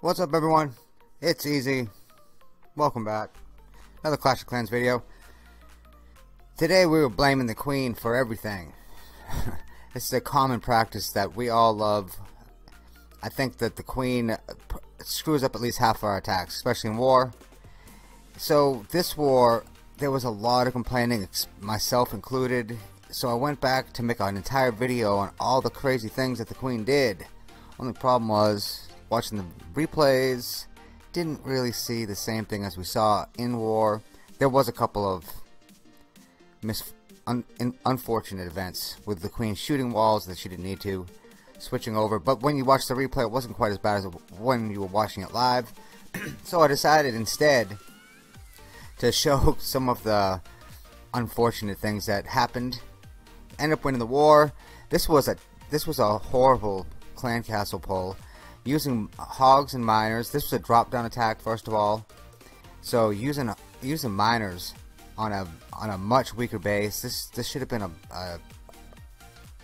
What's up, everyone? It's Easy. Welcome back. Another Clash of Clans video. Today we were blaming the Queen for everything. It's a common practice that we all love. I think that the Queen screws up at least half of our attacks, especially in war. So this war, there was a lot of complaining, myself included. So I went back to make an entire video on all the crazy things that the Queen did. Only problem was, watching the replays, didn't really see the same thing as we saw in war. There was a couple of unfortunate events with the Queen shooting walls that she didn't need to, switching over, but when you watch the replay it wasn't quite as bad as when you were watching it live. So I decided instead to show some of the unfortunate things that happened. End up winning the war. This was a horrible clan castle pull. Using hogs and miners, this was a drop-down attack first of all. So using miners on a much weaker base, this should have been a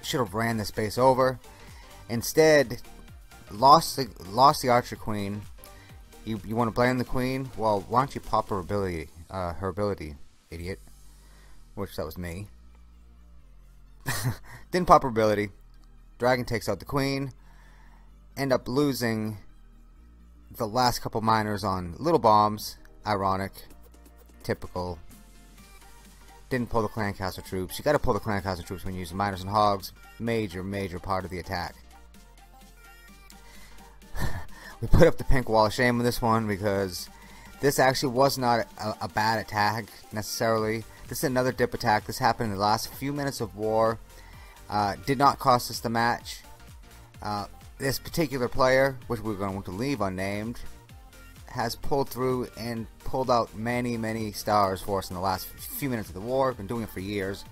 should have ran this base over. Instead, lost the Archer Queen. You want to blame the Queen? Well, why don't you pop her ability, idiot? Which that was me. Didn't pop her ability. Dragon takes out the Queen. End up losing the last couple miners on little bombs. Ironic, typical. Didn't pull the clan castle troops. You got to pull the clan castle troops when you use miners and hogs. Major part of the attack. We put up the pink wall of shame with this one because this actually was not a bad attack necessarily. This is another dip attack. This happened in the last few minutes of war. Did not cost us the match. This particular player, which we're going to leave unnamed, has pulled through and pulled out many stars for us in the last few minutes of the war. Been doing it for years,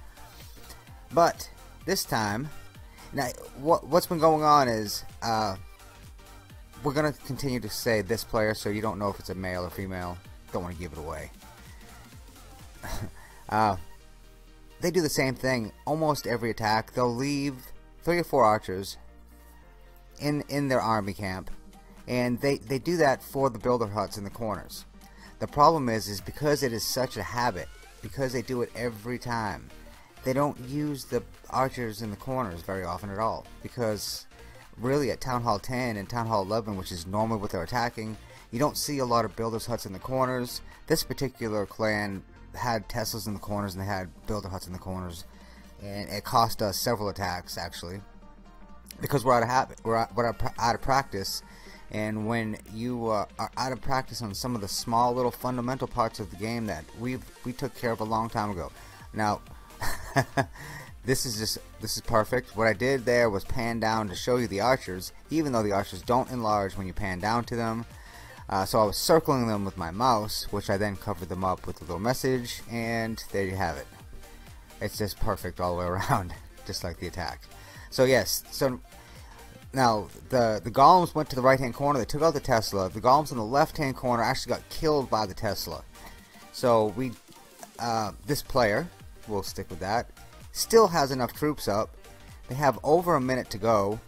but this time, now what's been going on is we're gonna continue to say this player, so you don't know if it's a male or female. Don't want to give it away. They do the same thing almost every attack. They'll leave 3 or 4 archers in their army camp, and they do that for the builder huts in the corners. The problem is because it is such a habit, because they do it every time, they don't use the archers in the corners very often at all, because really at Town Hall 10 and Town Hall 11, which is normally what they're attacking, you don't see a lot of builders huts in the corners. This particular clan had Teslas in the corners and they had builder huts in the corners, and it cost us several attacks actually. Because we're out of habit, we're out of practice, and when you are out of practice on some of the small little fundamental parts of the game that we took care of a long time ago. Now, this is perfect. What I did there was pan down to show you the archers, even though the archers don't enlarge when you pan down to them. So I was circling them with my mouse, which I then covered them up with a little message, and there you have it. It's just perfect all the way around, just like the attack. So yes, so now the golems went to the right hand corner, they took out the Tesla. The golems in the left hand corner actually got killed by the Tesla. So we, this player, we'll stick with that, still has enough troops up. They have over a minute to go.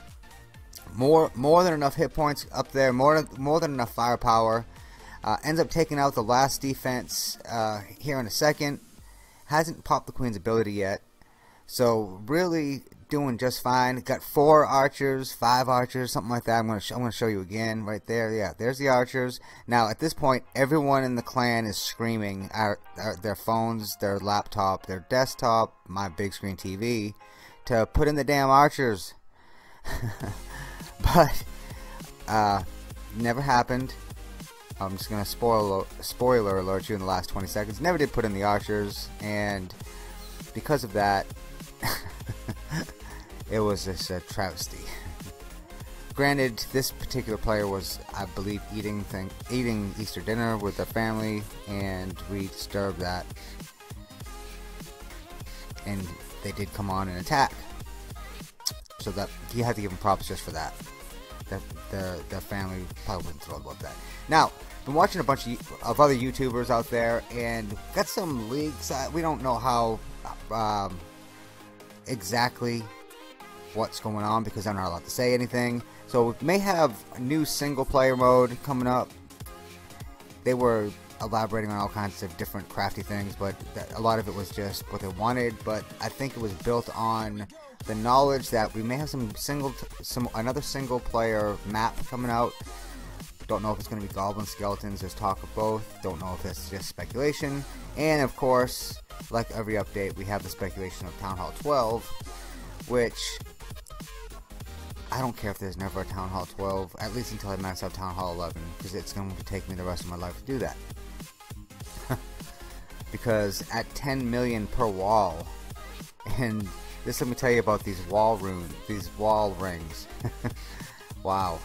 More than enough hit points up there, more than enough firepower. Ends up taking out the last defense here in a second. Hasn't popped the Queen's ability yet. So really doing just fine. Got 4 archers, 5 archers, something like that. I'm gonna show you again right there. Yeah, there's the archers. Now at this point, everyone in the clan is screaming. Their phones, their laptop, their desktop, my big screen TV, to put in the damn archers. But never happened. I'm just gonna spoiler alert you in the last 20 seconds. Never did put in the archers, and because of that. It was just a travesty. Granted, this particular player was, I believe, eating Easter dinner with their family, and we disturbed that, and they did come on and attack. So that you have to give them props just for that. The family probably wasn't thrilled about that. Now, been watching a bunch of other YouTubers out there, and got some leaks. We don't know how exactly what's going on, because I'm not allowed to say anything. So we may have a new single player mode coming up. They were elaborating on all kinds of different crafty things, but a lot of it was just what they wanted. But I think it was built on the knowledge that we may have another single player map coming out. Don't know if it's going to be goblin skeletons. There's talk of both. Don't know if that's just speculation. And of course, like every update, we have the speculation of Town Hall 12, which I don't care if there's never a Town Hall 12, at least until I max out Town Hall 11, because it's going to take me the rest of my life to do that. Because at 10 million per wall, and this, let me tell you about these wall runes, these wall rings. Wow.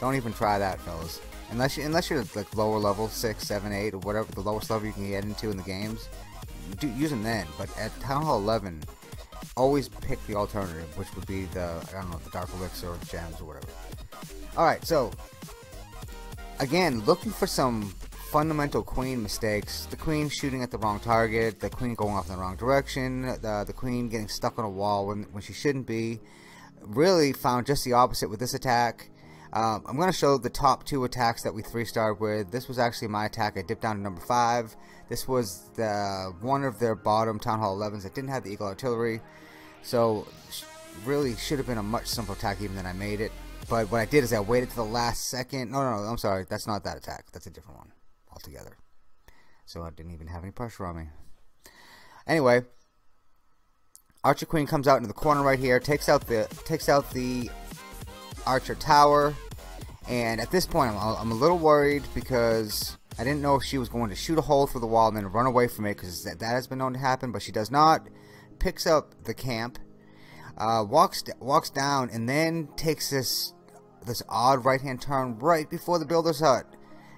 Don't even try that, fellas. Unless you're like lower level 6, 7, 8, or whatever, the lowest level you can get into in the games, use them then. But at Town Hall 11, always pick the alternative, which would be the, I don't know, the Dark Elixir or gems or whatever. Alright, so, again, looking for some fundamental queen mistakes. The queen shooting at the wrong target, the queen going off in the wrong direction, the queen getting stuck on a wall when she shouldn't be. Really found just the opposite with this attack. I'm going to show the top two attacks that we 3-starred with. This was actually my attack. I dipped down to number 5. This was the one of their bottom Town Hall 11s that didn't have the Eagle Artillery. So, really should have been a much simpler attack even than I made it. But what I did is I waited to the last second. No, I'm sorry. That's not that attack. That's a different one altogether. So, I didn't even have any pressure on me. Anyway, Archer Queen comes out into the corner right here. Takes out the Archer Tower, and at this point I'm a little worried, because I didn't know if she was going to shoot a hole through the wall and then run away from it, because that has been known to happen, but she does not. Picks up the camp, walks down, and then takes this odd right hand turn right before the builder's hut.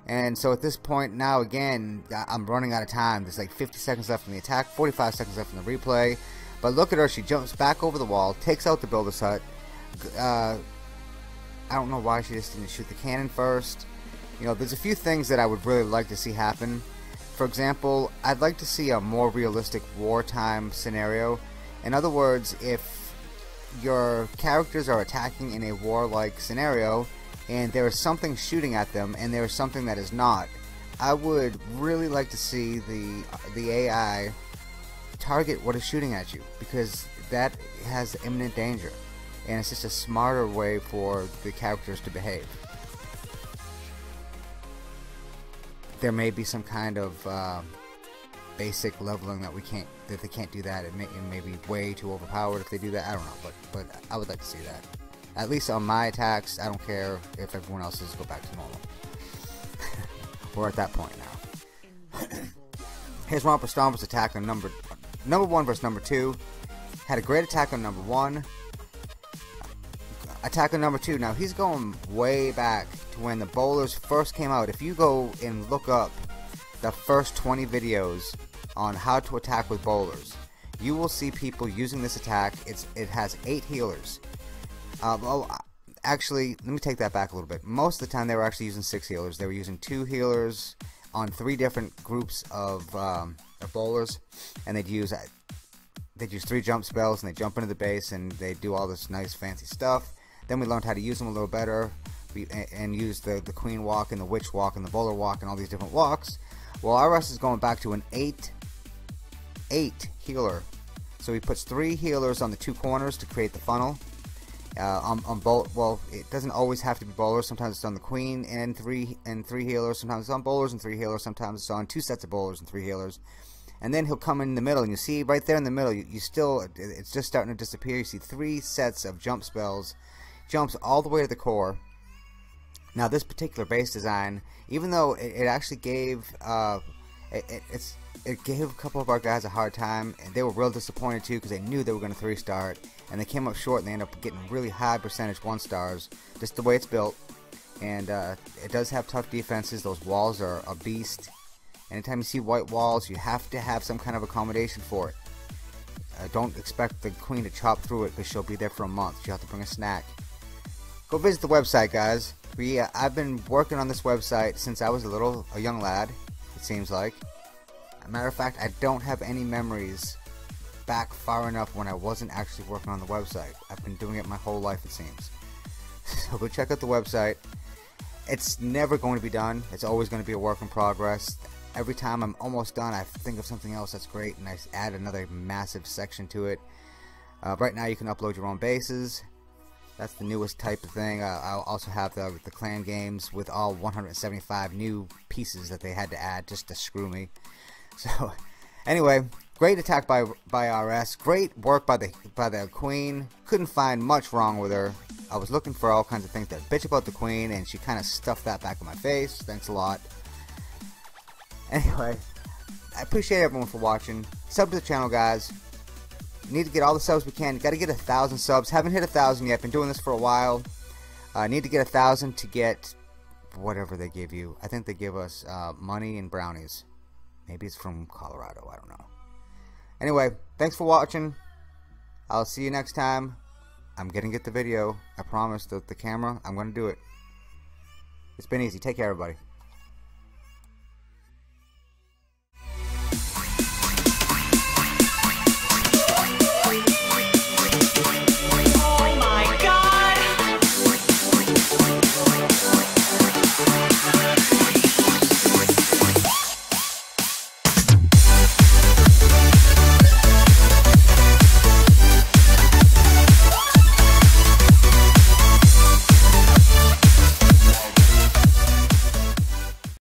And so at this point now, again, I'm running out of time. There's like 50 seconds left in the attack, 45 seconds left in the replay, but look at her, she jumps back over the wall, takes out the builder's hut. I don't know why she just didn't shoot the cannon first. You know, there's a few things that I would really like to see happen. For example, I'd like to see a more realistic wartime scenario. In other words, if your characters are attacking in a warlike scenario and there is something shooting at them and there is something that is not, I would really like to see the AI target what is shooting at you, because that has imminent danger. And it's just a smarter way for the characters to behave. There may be some kind of basic leveling that they can't do that. It may be way too overpowered if they do that. I don't know, but I would like to see that. At least on my attacks, I don't care if everyone else's go back to normal. We're at that point now. Here's Romper Stomp's attack on number 1 versus number 2. Had a great attack on number 1. Attack on number 2. Now he's going way back to when the bowlers first came out. If you go and look up the first 20 videos on how to attack with bowlers, you will see people using this attack. It has 8 healers. Actually, let me take that back a little bit. Most of the time they were actually using 6 healers. They were using 2 healers on 3 different groups of bowlers, and they'd use 3 jump spells, and they jump into the base and they do all this nice fancy stuff. Then we learned how to use them a little better, and use the queen walk and the witch walk and the bowler walk and all these different walks. Well, RS is going back to an 8 healer. So he puts 3 healers on the 2 corners to create the funnel. Well, it doesn't always have to be bowlers. Sometimes it's on the queen and three healers. Sometimes it's on bowlers and 3 healers. Sometimes it's on 2 sets of bowlers and 3 healers. And then he'll come in the middle, and you see right there in the middle, it's just starting to disappear. You see 3 sets of jump spells. Jumps all the way to the core. Now this particular base design, even though it actually gave, it's it gave a couple of our guys a hard time, and they were real disappointed too because they knew they were going to 3-star it, and they came up short and they ended up getting really high percentage 1-stars, just the way it's built. And it does have tough defenses. Those walls are a beast. Anytime you see white walls, you have to have some kind of accommodation for it. Don't expect the queen to chop through it because she'll be there for a month. She'll have to bring a snack. Go visit the website, guys. I've been working on this website since I was a young lad, it seems like. As a matter of fact, I don't have any memories back far enough when I wasn't actually working on the website. I've been doing it my whole life, it seems. So go check out the website. It's never going to be done. It's always going to be a work in progress. Every time I'm almost done, I think of something else that's great, and I add another massive section to it. Right now, you can upload your own bases. That's the newest type of thing. I'll also have the clan games with all 175 new pieces that they had to add just to screw me. So, anyway, great attack by RS. Great work by the queen. Couldn't find much wrong with her. I was looking for all kinds of things that bitch about the queen, and she kind of stuffed that back in my face. Thanks a lot. Anyway, I appreciate everyone for watching. Sub to the channel, guys. Need to get all the subs we can. Got to get 1,000 subs. Haven't hit 1,000 yet. Been doing this for a while. Need to get 1,000 to get whatever they give you. I think they give us money and brownies. Maybe it's from Colorado. I don't know. Anyway, thanks for watching. I'll see you next time. I'm going to get the video. I promise. The camera, I'm going to do it. It's been easy. Take care, everybody.